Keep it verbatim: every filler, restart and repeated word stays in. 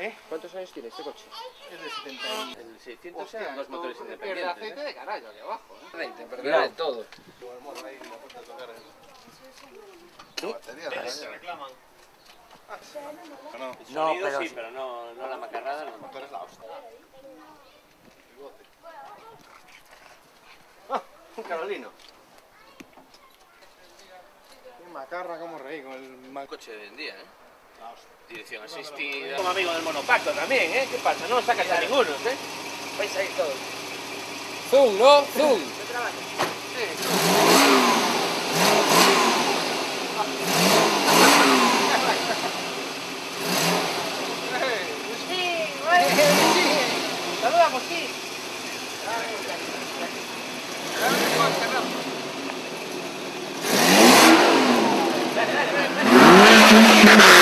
¿Eh? ¿Cuántos años tiene este coche? Es de setenta. El seiscientos. Hostia, eran dos motores independientes. Pero el aceite, ¿eh?, de carallo aquí abajo, ¿eh? veinte, pero claro, de todo. ¿Tú? ¿Te reclaman? No, pero sí, pero no, no la macarrada, no. El motor es la hostia. Un carolino. Qué macarra, como reí con el mal coche de hoy en día, ¿eh? Dirección asistida. Como amigo del monopacto también, ¿eh? ¿Qué pasa? No sacas a ninguno, ¿eh? Vais a ir todos. Zoom, ¿no? Zoom. ¿Qué trabajo? Sí. Sí, sí. Saludamos, sí. Dale, dale, dale.